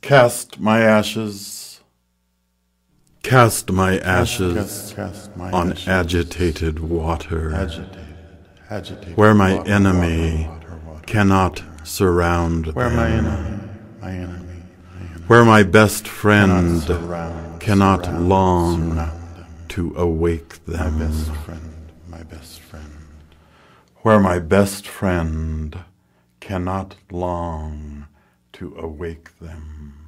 Cast my ashes on agitated water, where my enemy cannot surround them, where my best friend cannot long to awake them, where my best friend cannot long to awake them.